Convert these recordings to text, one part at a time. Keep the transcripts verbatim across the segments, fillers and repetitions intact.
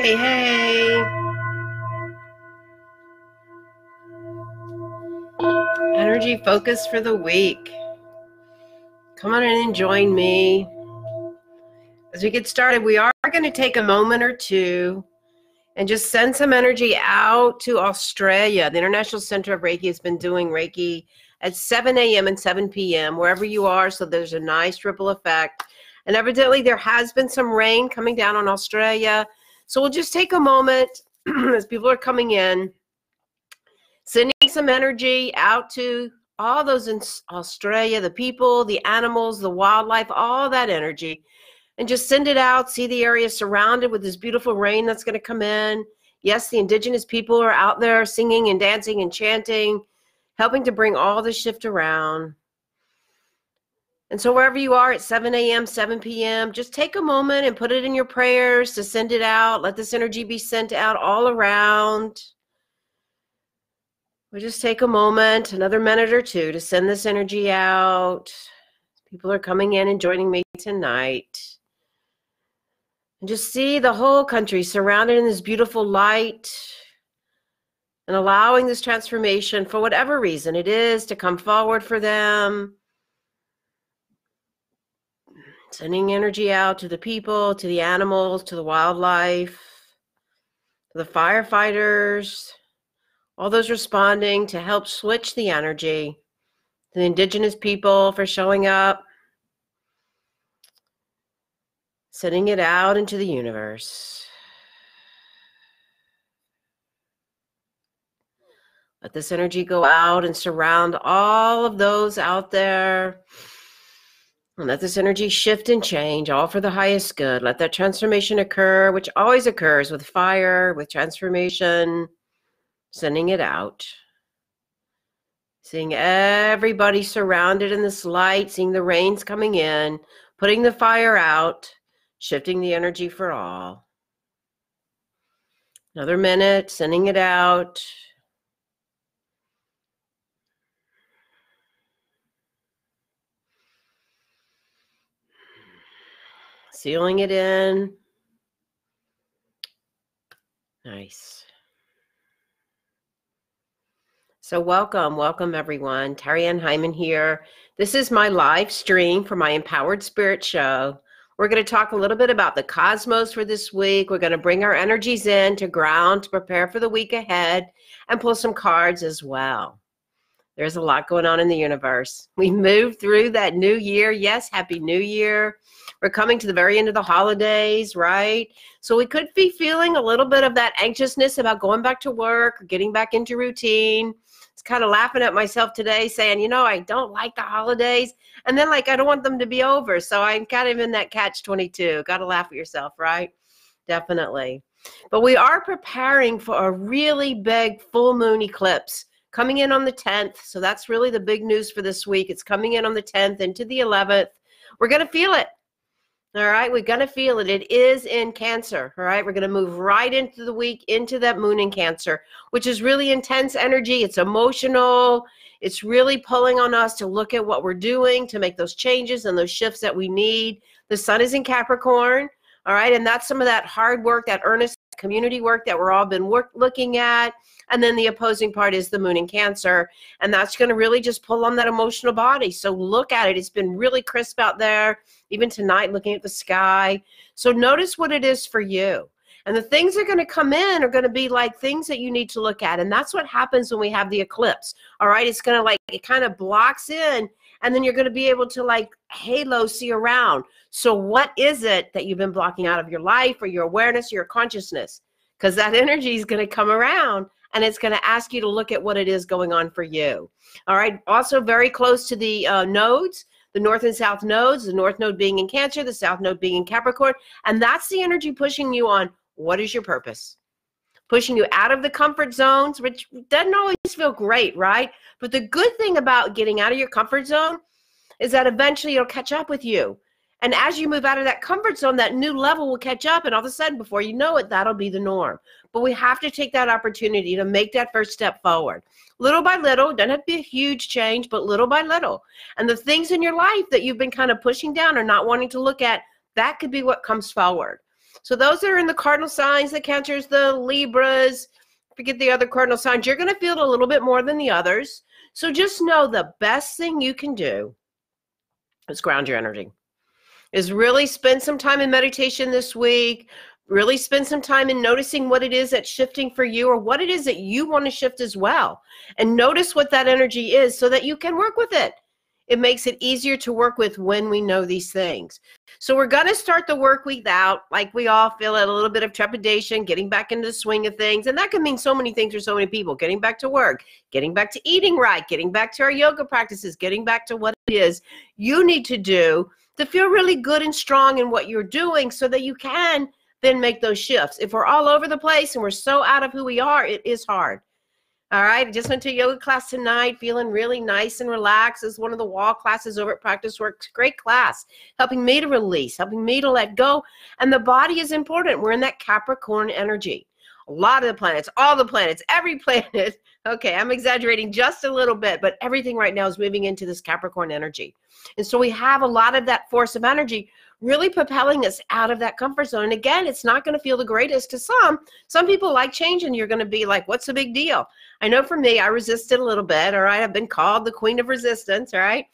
Hey, hey. Energy focus for the week. Come on in and join me. As we get started, we are going to take a moment or two and just send some energy out to Australia. The International Center of Reiki has been doing Reiki at seven a m and seven p m, wherever you are, so there's a nice ripple effect. And evidently there has been some rain coming down on Australia. So we'll just take a moment as people are coming in, sending some energy out to all those in Australia, the people, the animals, the wildlife, all that energy, and just send it out. See the area surrounded with this beautiful rain that's going to come in. Yes, the indigenous people are out there singing and dancing and chanting, helping to bring all the shift around. And so wherever you are at seven a m, seven p m, just take a moment and put it in your prayers to send it out. Let this energy be sent out all around. We'll just take a moment, another minute or two, to send this energy out. People are coming in and joining me tonight. And just see the whole country surrounded in this beautiful light and allowing this transformation, for whatever reason it is, to come forward for them. Sending energy out to the people, to the animals, to the wildlife, to the firefighters, all those responding to help switch the energy, to the indigenous people for showing up, sending it out into the universe. Let this energy go out and surround all of those out there. And let this energy shift and change, all for the highest good. Let that transformation occur, which always occurs with fire, with transformation, sending it out. Seeing everybody surrounded in this light, seeing the rains coming in, putting the fire out, shifting the energy for all. Another minute, sending it out. Sealing it in. Nice. So welcome, welcome everyone. Terri Ann Heiman here. This is my live stream for my Empowered Spirit Show. We're going to talk a little bit about the cosmos for this week. We're going to bring our energies in to ground, to prepare for the week ahead, and pull some cards as well. There's a lot going on in the universe. We moved through that new year. Yes, Happy New Year. We're coming to the very end of the holidays, right? So we could be feeling a little bit of that anxiousness about going back to work, or getting back into routine. It's kind of laughing at myself today saying, you know, I don't like the holidays. And then like, I don't want them to be over. So I'm kind of in that catch twenty-two. Got to laugh at yourself, right? Definitely. But we are preparing for a really big full moon eclipse coming in on the tenth, so that's really the big news for this week. It's coming in on the tenth into the eleventh. We're going to feel it, all right? We're going to feel it. It is in Cancer, all right? We're going to move right into the week, into that moon in Cancer, which is really intense energy. It's emotional. It's really pulling on us to look at what we're doing, to make those changes and those shifts that we need. The sun is in Capricorn, all right? And that's some of that hard work, that earnest community work that we're all been work, looking at. And then the opposing part is the moon in Cancer. And that's going to really just pull on that emotional body. So look at it. It's been really crisp out there, even tonight looking at the sky. So notice what it is for you. And the things that are going to come in are going to be like things that you need to look at. And that's what happens when we have the eclipse. All right. It's going to like, it kind of blocks in. And then you're going to be able to like halo see around. So what is it that you've been blocking out of your life or your awareness, or your consciousness? Because that energy is going to come around. And it's going to ask you to look at what it is going on for you. All right. Also very close to the uh, nodes, the north and south nodes, the north node being in Cancer, the south node being in Capricorn. And that's the energy pushing you on what is your purpose, pushing you out of the comfort zones, which doesn't always feel great, right? But the good thing about getting out of your comfort zone is that eventually it'll catch up with you. And as you move out of that comfort zone, that new level will catch up. And all of a sudden, before you know it, that'll be the norm. But we have to take that opportunity to make that first step forward. Little by little, doesn't have to be a huge change, but little by little. And the things in your life that you've been kind of pushing down or not wanting to look at, that could be what comes forward. So those that are in the cardinal signs, the Cancers, the Libras, forget the other cardinal signs, you're going to feel it a little bit more than the others. So just know the best thing you can do is ground your energy, is really spend some time in meditation this week, really spend some time in noticing what it is that's shifting for you or what it is that you want to shift as well. And notice what that energy is so that you can work with it. It makes it easier to work with when we know these things. So we're going to start the work week out, like we all feel it, a little bit of trepidation, getting back into the swing of things. And that can mean so many things for so many people, getting back to work, getting back to eating right, getting back to our yoga practices, getting back to what it is you need to do to feel really good and strong in what you're doing so that you can then make those shifts. If we're all over the place and we're so out of who we are, it is hard. All right, I just went to a yoga class tonight, feeling really nice and relaxed. It's one of the wall classes over at Practice Works. Great class, helping me to release, helping me to let go. And the body is important. We're in that Capricorn energy. A lot of the planets, all the planets, every planet. Okay, I'm exaggerating just a little bit, but everything right now is moving into this Capricorn energy. And so we have a lot of that force of energy really propelling us out of that comfort zone. And again, it's not going to feel the greatest to some. Some people like change and you're going to be like, what's the big deal? I know for me, I resisted a little bit, all right? I've been called the queen of resistance, all right?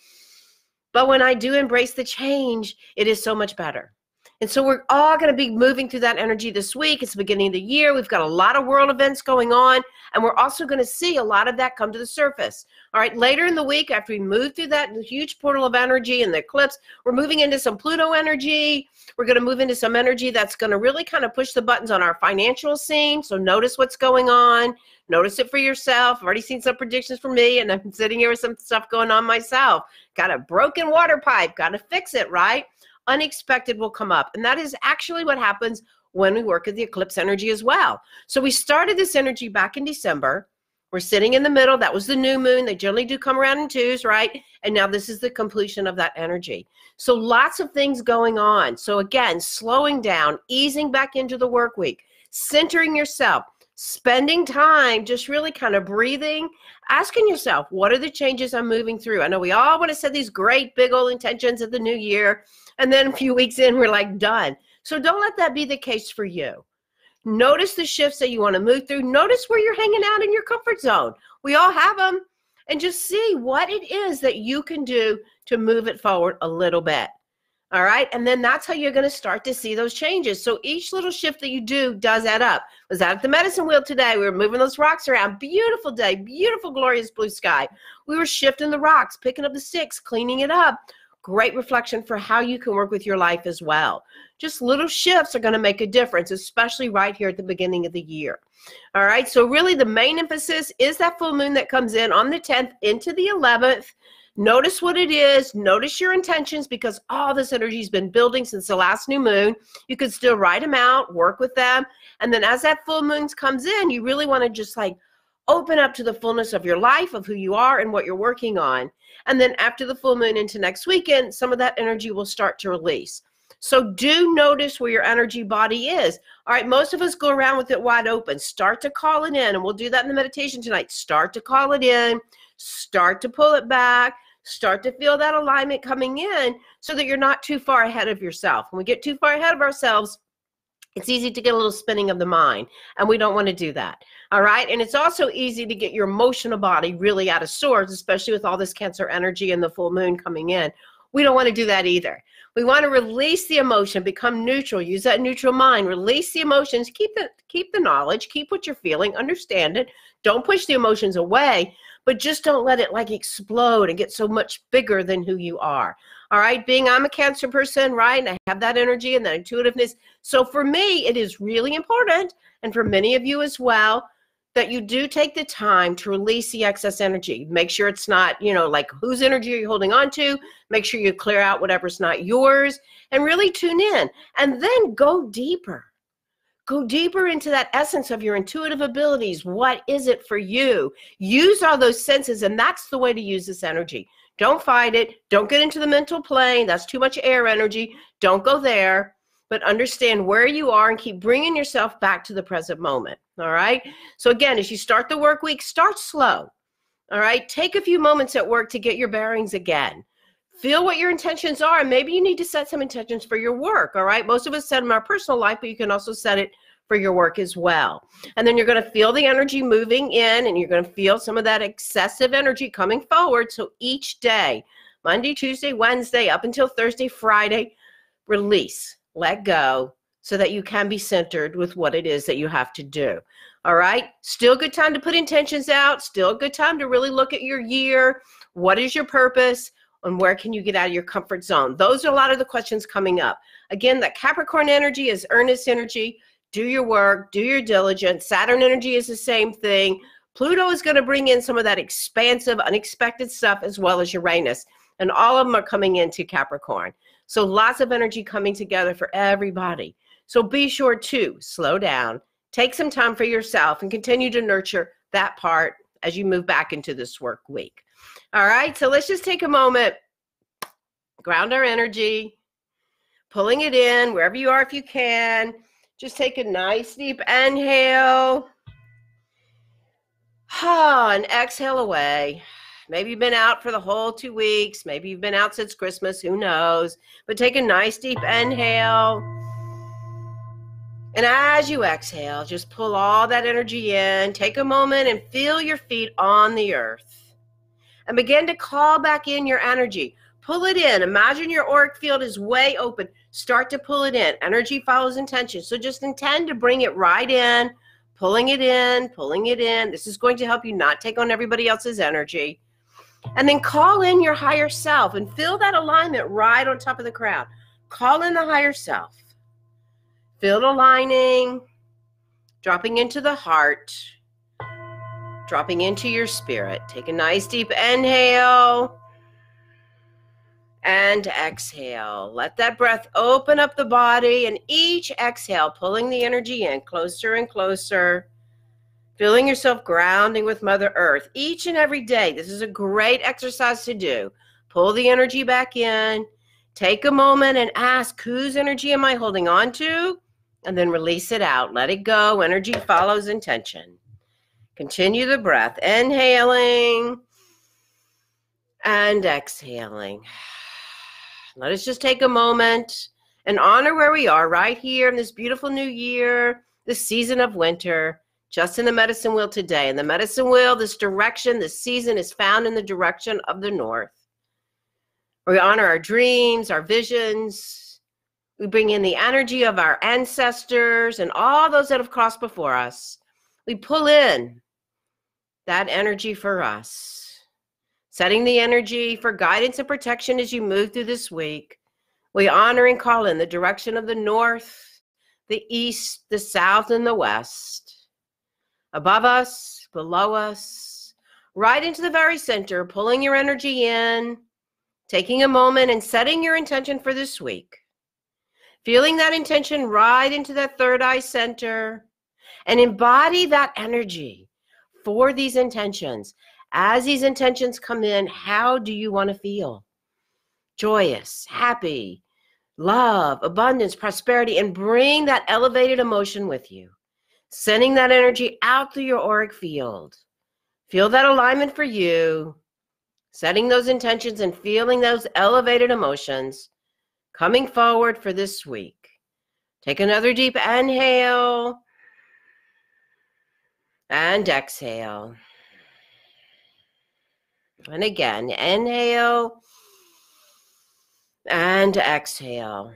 But when I do embrace the change, it is so much better. And so we're all going to be moving through that energy this week. It's the beginning of the year. We've got a lot of world events going on, and we're also going to see a lot of that come to the surface. All right, later in the week, after we move through that huge portal of energy and the eclipse, we're moving into some Pluto energy. We're going to move into some energy that's going to really kind of push the buttons on our financial scene. So notice what's going on. Notice it for yourself. I've already seen some predictions for me, and I'm sitting here with some stuff going on myself. Got a broken water pipe. Got to fix it, right? Unexpected will come up. And that is actually what happens when we work at the eclipse energy as well. So we started this energy back in December. We're sitting in the middle. That was the new moon. They generally do come around in twos, right? And now this is the completion of that energy. So lots of things going on. So again, slowing down, easing back into the work week, centering yourself, spending time, just really kind of breathing, asking yourself, what are the changes I'm moving through? I know we all want to set these great big old intentions of the new year. And then a few weeks in, we're like done. So don't let that be the case for you. Notice the shifts that you want to move through. Notice where you're hanging out in your comfort zone. We all have them. And just see what it is that you can do to move it forward a little bit. All right. And then that's how you're going to start to see those changes. So each little shift that you do does add up. Was out at the medicine wheel today. We were moving those rocks around. Beautiful day. Beautiful, glorious blue sky. We were shifting the rocks, picking up the sticks, cleaning it up. Great reflection for how you can work with your life as well. Just little shifts are going to make a difference, especially right here at the beginning of the year. All right. So really the main emphasis is that full moon that comes in on the tenth into the eleventh. Notice what it is. Notice your intentions, because all this energy has been building since the last new moon. You could still write them out, work with them. And then as that full moon comes in, you really want to just like open up to the fullness of your life, of who you are and what you're working on. And then after the full moon into next weekend, some of that energy will start to release. So do notice where your energy body is. All right, most of us go around with it wide open. Start to call it in, and we'll do that in the meditation tonight. Start to call it in, start to pull it back, start to feel that alignment coming in so that you're not too far ahead of yourself. When we get too far ahead of ourselves, it's easy to get a little spinning of the mind, and we don't want to do that. All right. And it's also easy to get your emotional body really out of sorts, especially with all this Cancer energy and the full moon coming in. We don't want to do that either. We want to release the emotion, become neutral, use that neutral mind, release the emotions, keep the, keep the knowledge, keep what you're feeling, understand it. Don't push the emotions away, but just don't let it like explode and get so much bigger than who you are. All right. Being I'm a Cancer person, right? And I have that energy and that intuitiveness. So for me, it is really important. And for many of you as well, that you do take the time to release the excess energy. Make sure it's not, you know, like whose energy are you holding on to? Make sure you clear out whatever's not yours and really tune in and then go deeper. Go deeper into that essence of your intuitive abilities. What is it for you? Use all those senses, and that's the way to use this energy. Don't fight it. Don't get into the mental plane. That's too much air energy. Don't go there. But understand where you are and keep bringing yourself back to the present moment, all right? So again, as you start the work week, start slow, all right? Take a few moments at work to get your bearings again. Feel what your intentions are. And maybe you need to set some intentions for your work, all right? Most of us set them in our personal life, but you can also set it for your work as well. And then you're going to feel the energy moving in, and you're going to feel some of that excessive energy coming forward. So each day, Monday, Tuesday, Wednesday, up until Thursday, Friday, release, let go, so that you can be centered with what it is that you have to do. All right, still good time to put intentions out, still good time to really look at your year, what is your purpose, and where can you get out of your comfort zone? Those are a lot of the questions coming up. Again, that Capricorn energy is earnest energy. Do your work, do your diligence. Saturn energy is the same thing. Pluto is going to bring in some of that expansive, unexpected stuff, as well as Uranus. And all of them are coming into Capricorn. So lots of energy coming together for everybody. So be sure to slow down, take some time for yourself, and continue to nurture that part as you move back into this work week. All right, so let's just take a moment, ground our energy, pulling it in wherever you are if you can. Just take a nice deep inhale and exhale away. Maybe you've been out for the whole two weeks. Maybe you've been out since Christmas. Who knows? But take a nice deep inhale. And as you exhale, just pull all that energy in. Take a moment and feel your feet on the earth. And begin to call back in your energy. Pull it in. Imagine your auric field is way open. Start to pull it in. Energy follows intention. So just intend to bring it right in, pulling it in, pulling it in. This is going to help you not take on everybody else's energy. And then call in your higher self and feel that alignment right on top of the crowd. Call in the higher self. Feel it aligning, dropping into the heart, dropping into your spirit. Take a nice deep inhale. And exhale. Let that breath open up the body, and each exhale, pulling the energy in closer and closer, feeling yourself grounding with Mother Earth each and every day. This is a great exercise to do. Pull the energy back in. Take a moment and ask, whose energy am I holding on to? And then release it out. Let it go. Energy follows intention. Continue the breath. Inhaling and exhaling. Let us just take a moment and honor where we are right here in this beautiful new year, this season of winter, just in the medicine wheel today. In the medicine wheel, this direction, this season is found in the direction of the north. We honor our dreams, our visions. We bring in the energy of our ancestors and all those that have crossed before us. We pull in that energy for us. Setting the energy for guidance and protection as you move through this week. We honor and call in the direction of the north, the east, the south, and the west. Above us, below us, right into the very center, pulling your energy in, taking a moment and setting your intention for this week. Feeling that intention right into that third eye center, and embody that energy for these intentions. As these intentions come in, how do you want to feel? Joyous, happy, love, abundance, prosperity, and bring that elevated emotion with you, sending that energy out through your auric field. Feel that alignment for you, setting those intentions and feeling those elevated emotions coming forward for this week. Take another deep inhale and exhale. And again, inhale and exhale.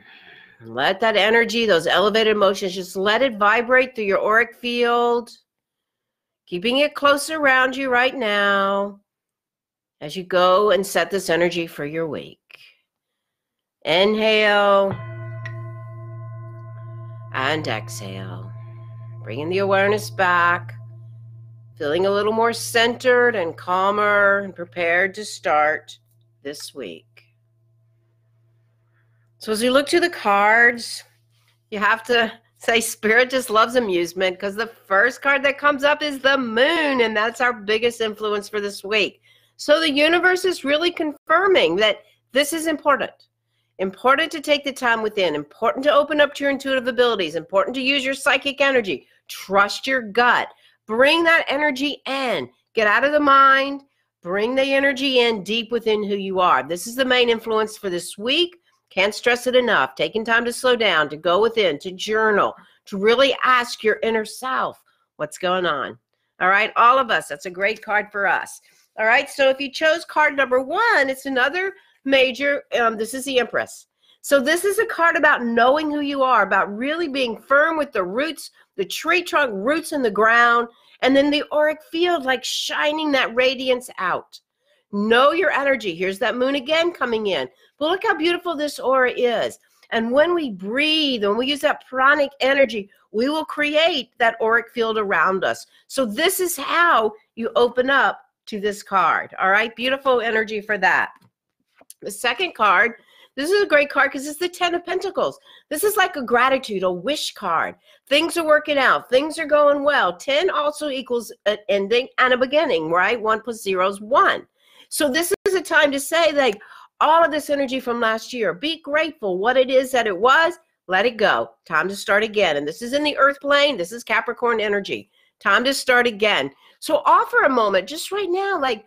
Let that energy, those elevated emotions, just let it vibrate through your auric field, keeping it close around you right now as you go and set this energy for your week. Inhale and exhale. Bringing the awareness back. Feeling a little more centered and calmer and prepared to start this week. So as we look to the cards, you have to say spirit just loves amusement, because the first card that comes up is the moon, and that's our biggest influence for this week. So the universe is really confirming that this is important. Important to take the time within, important to open up to your intuitive abilities, important to use your psychic energy, trust your gut. Bring that energy in. Get out of the mind. Bring the energy in deep within who you are. This is the main influence for this week. Can't stress it enough. Taking time to slow down, to go within, to journal, to really ask your inner self what's going on. All right, all of us, that's a great card for us. All right, so if you chose card number one, it's another major, um, this is the Empress. So this is a card about knowing who you are, about really being firm with the roots, the tree trunk roots in the ground, and then the auric field, like shining that radiance out. Know your energy. Here's that moon again coming in. But look how beautiful this aura is. And when we breathe, when we use that pranic energy, we will create that auric field around us. So this is how you open up to this card. All right, beautiful energy for that. The second card, this is a great card because it's the Ten of Pentacles. This is like a gratitude, a wish card. Things are working out. Things are going well. Ten also equals an ending and a beginning, right? One plus zero is one. So this is a time to say, like, all of this energy from last year, be grateful what it is that it was, let it go. Time to start again. And this is in the earth plane. This is Capricorn energy. Time to start again. So offer a moment just right now, like,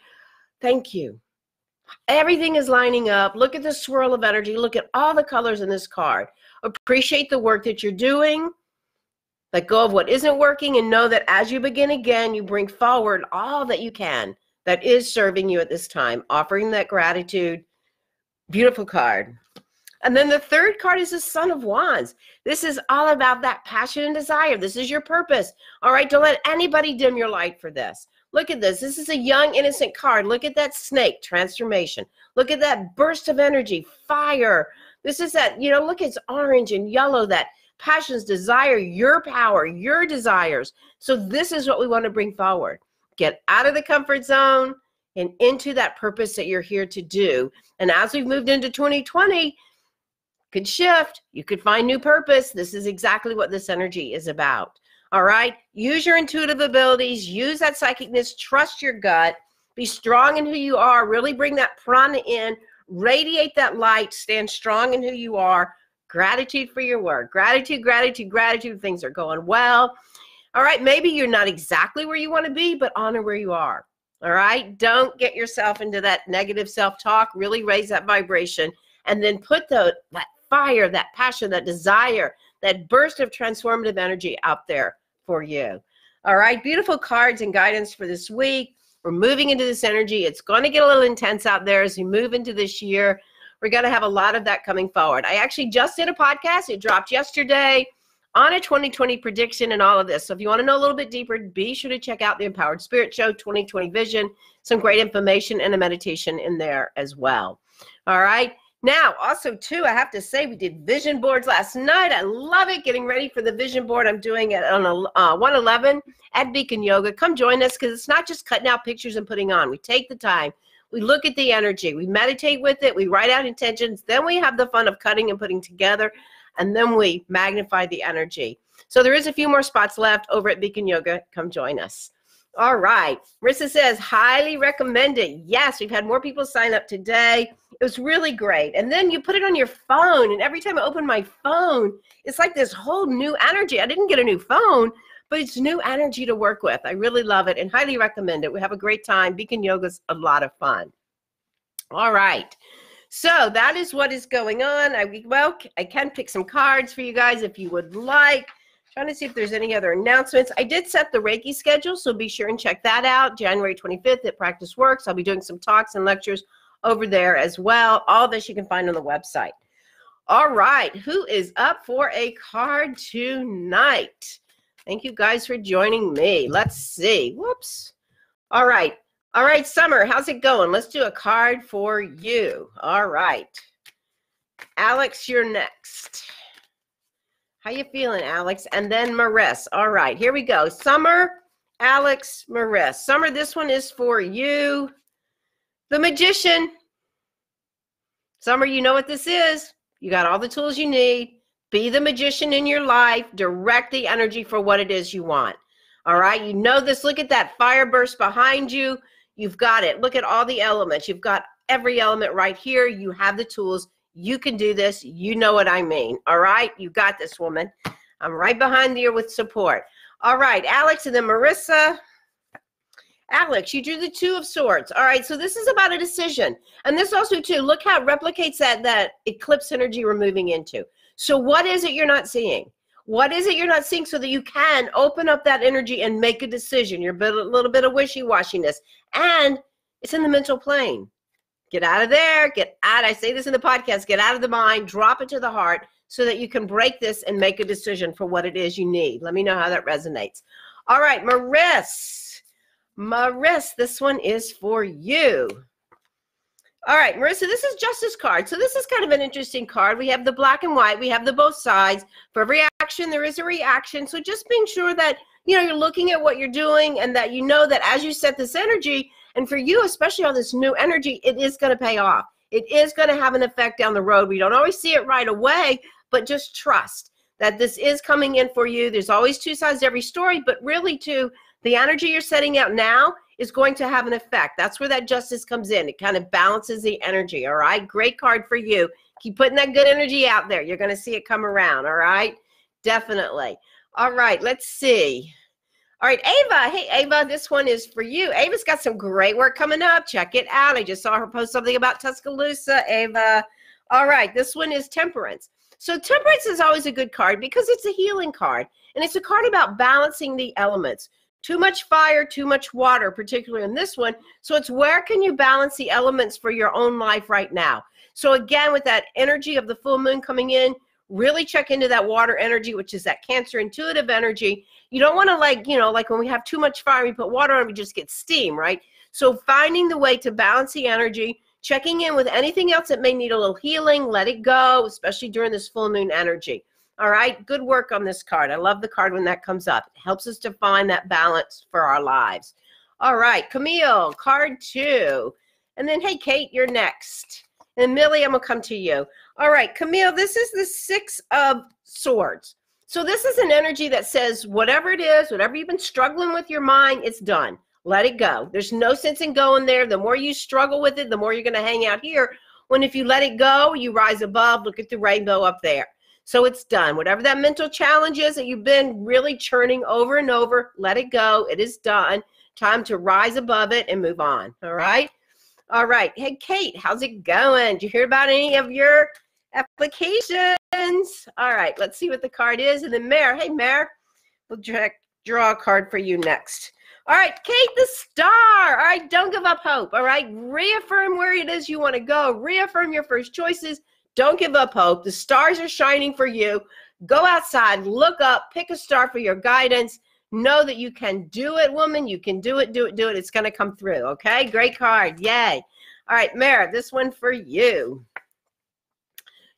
thank you. Everything is lining up. Look at the swirl of energy. Look at all the colors in this card. Appreciate the work that you're doing. Let go of what isn't working and know that as you begin again, you bring forward all that you can that is serving you at this time. Offering that gratitude. Beautiful card. And then the third card is the Sun of Wands. This is all about that passion and desire. This is your purpose. All right, don't let anybody dim your light for this. Look at this. This is a young, innocent card. Look at that snake, transformation. Look at that burst of energy, fire. This is that, you know, look, it's orange and yellow, that passion's desire, your power, your desires. So this is what we want to bring forward. Get out of the comfort zone and into that purpose that you're here to do. And as we've moved into twenty twenty, could shift, you could find new purpose. This is exactly what this energy is about. All right, use your intuitive abilities, use that psychicness, trust your gut, be strong in who you are, really bring that prana in, radiate that light, stand strong in who you are, gratitude for your work, gratitude, gratitude, gratitude, things are going well. All right, maybe you're not exactly where you want to be, but honor where you are. All right, don't get yourself into that negative self-talk, really raise that vibration, and then put the, that fire, that passion, that desire, that burst of transformative energy out there for you. All right, beautiful cards and guidance for this week. We're moving into this energy. It's going to get a little intense out there as we move into this year. We're going to have a lot of that coming forward. I actually just did a podcast. It dropped yesterday on a twenty twenty prediction and all of this. So if you want to know a little bit deeper, be sure to check out the Empowered Spirit Show, twenty twenty Vision, some great information and a meditation in there as well. All right. Now, also, too, I have to say we did vision boards last night. I love it. Getting ready for the vision board I'm doing it on a, uh, one eleven at Beacon Yoga. Come join us because it's not just cutting out pictures and putting on. We take the time. We look at the energy. We meditate with it. We write out intentions. Then we have the fun of cutting and putting together. And then we magnify the energy. So there is a few more spots left over at Beacon Yoga. Come join us. All right. Marissa says, highly recommended. Yes, we've had more people sign up today. It was really great. And then you put it on your phone. And every time I open my phone, it's like this whole new energy. I didn't get a new phone, but it's new energy to work with. I really love it and highly recommend it. We have a great time. Beacon Yoga's a lot of fun. All right. So that is what is going on. I, well, I can pick some cards for you guys if you would like. Trying to see if there's any other announcements. I did set the Reiki schedule, so be sure and check that out. January twenty-fifth at Practice Works. I'll be doing some talks and lectures over there as well. All this you can find on the website. All right, who is up for a card tonight? Thank you guys for joining me. Let's see. Whoops. All right. All right, Summer, how's it going? Let's do a card for you. All right. Alex, you're next. How you feeling, Alex? And then Marissa. All right, here we go. Summer, Alex, Marissa. Summer, this one is for you. The Magician. Summer, you know what this is. You got all the tools you need. Be the magician in your life. Direct the energy for what it is you want. All right, you know this. Look at that fire burst behind you. You've got it. Look at all the elements. You've got every element right here. You have the tools. You can do this. You know what I mean. All right. You got this, woman. I'm right behind you with support. All right. Alex and then Marissa. Alex, you drew the Two of Swords. All right, so this is about a decision. And this also, too, look how it replicates that, that eclipse energy we're moving into. So what is it you're not seeing? What is it you're not seeing so that you can open up that energy and make a decision? You're a little bit of wishy-washiness. And it's in the mental plane. Get out of there. Get out. I say this in the podcast. Get out of the mind. Drop it to the heart so that you can break this and make a decision for what it is you need. Let me know how that resonates. All right, Maris. Maris, this one is for you. All right, Marissa, this is Justice card. So this is kind of an interesting card. We have the black and white. We have the both sides. For every action, there is a reaction. So just being sure that, you know, you're looking at what you're doing and that you know that as you set this energy, and for you, especially on this new energy, it is going to pay off. It is going to have an effect down the road. We don't always see it right away, but just trust that this is coming in for you. There's always two sides to every story, but really, too, the energy you're setting out now is going to have an effect. That's where that justice comes in. It kind of balances the energy, all right? Great card for you. Keep putting that good energy out there. You're going to see it come around, all right? Definitely. All right, let's see. All right, Ava. Hey, Ava, this one is for you. Ava's got some great work coming up. Check it out. I just saw her post something about Tuscaloosa, Ava. All right, this one is Temperance. So Temperance is always a good card because it's a healing card, and it's a card about balancing the elements. Too much fire, too much water, particularly in this one. So it's where can you balance the elements for your own life right now? So again, with that energy of the full moon coming in, really check into that water energy, which is that Cancer intuitive energy. You don't want to like, you know, like when we have too much fire, we put water on, we just get steam, right? So finding the way to balance the energy, checking in with anything else that may need a little healing, let it go, especially during this full moon energy. All right, good work on this card. I love the card when that comes up. It helps us to find that balance for our lives. All right, Camille, card two. And then, hey, Kate, you're next. And Millie, I'm going to come to you. All right, Camille, this is the Six of Swords. So this is an energy that says whatever it is, whatever you've been struggling with your mind, it's done. Let it go. There's no sense in going there. The more you struggle with it, the more you're going to hang out here. When if you let it go, you rise above, look at the rainbow up there. So it's done. Whatever that mental challenge is that you've been really churning over and over, let it go. It is done. Time to rise above it and move on. All right? All right. Hey, Kate, how's it going? Did you hear about any of your applications? All right. Let's see what the card is. And then Mare. Hey, Mare, we'll draw, draw a card for you next. All right, Kate the Star. All right, don't give up hope. All right, reaffirm where it is you want to go. Reaffirm your first choices. Don't give up hope. The stars are shining for you. Go outside, look up, pick a star for your guidance. Know that you can do it, woman. You can do it, do it, do it. It's going to come through, okay? Great card. Yay. All right, Mara, this one for you.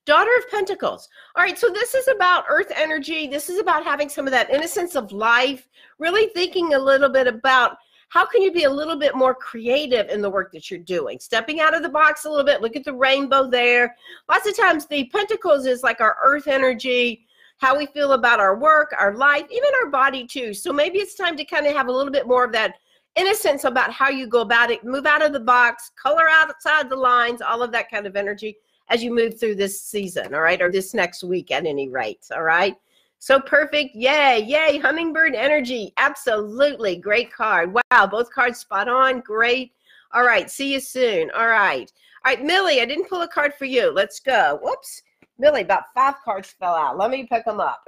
Daughter of Pentacles. All right, so this is about earth energy. This is about having some of that innocence of life, really thinking a little bit about how can you be a little bit more creative in the work that you're doing? Stepping out of the box a little bit. Look at the rainbow there. Lots of times the Pentacles is like our earth energy, how we feel about our work, our life, even our body too. So maybe it's time to kind of have a little bit more of that innocence about how you go about it. Move out of the box, color outside the lines, all of that kind of energy as you move through this season, all right, or this next week at any rate, all right? So perfect. Yay, yay, hummingbird energy. Absolutely. Great card. Wow, both cards spot on. Great. All right, see you soon. All right. All right, Millie, I didn't pull a card for you. Let's go. Whoops. Millie, about five cards fell out. Let me pick them up.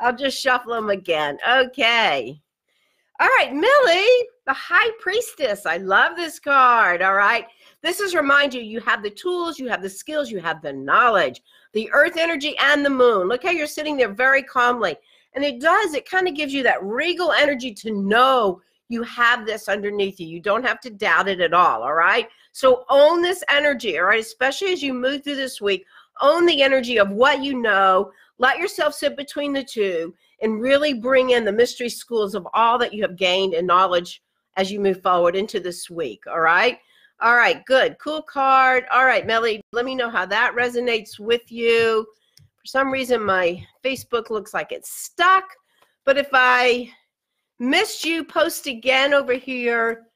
I'll just shuffle them again. Okay. All right, Millie, the High Priestess. I love this card. All right. This is remind you, you have the tools, you have the skills, you have the knowledge. The earth energy and the moon. Look how you're sitting there very calmly. And it does, it kind of gives you that regal energy to know you have this underneath you. You don't have to doubt it at all, all right? So own this energy, all right? Especially as you move through this week, own the energy of what you know. Let yourself sit between the two and really bring in the mystery schools of all that you have gained in knowledge as you move forward into this week, all right? All right, good. Cool card. All right, Melly, let me know how that resonates with you. For some reason, my Facebook looks like it's stuck. But if I missed you, post again over here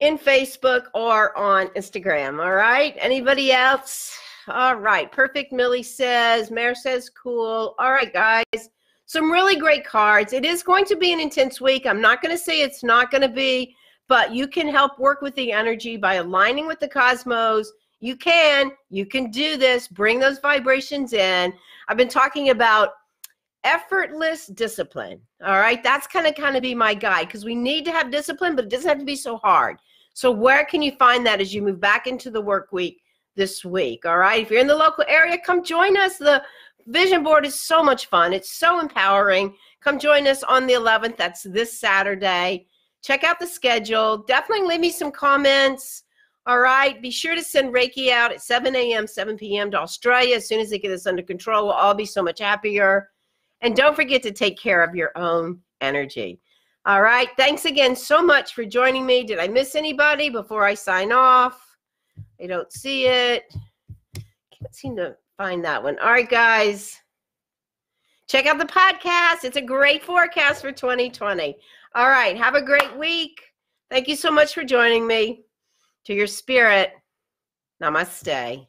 in Facebook or on Instagram. All right, anybody else? All right, perfect, Millie says. Mare says cool. All right, guys. some really great cards. It is going to be an intense week. I'm not going to say it's not going to be, but you can help work with the energy by aligning with the cosmos. You can, you can do this, bring those vibrations in. I've been talking about effortless discipline. All right. That's kind of, kind of be my guide, because we need to have discipline, but it doesn't have to be so hard. So where can you find that as you move back into the work week this week? All right. If you're in the local area, come join us. The vision board is so much fun. It's so empowering. Come join us on the eleventh. That's this Saturday. Check out the schedule. Definitely leave me some comments. All right. Be sure to send Reiki out at seven A M, seven P M to Australia. As soon as they get this under control, we'll all be so much happier. And don't forget to take care of your own energy. All right. Thanks again so much for joining me. Did I miss anybody before I sign off? I don't see it. Can't seem to find that one. All right, guys. Check out the podcast. It's a great forecast for twenty twenty. All right. Have a great week. Thank you so much for joining me. To your spirit, namaste.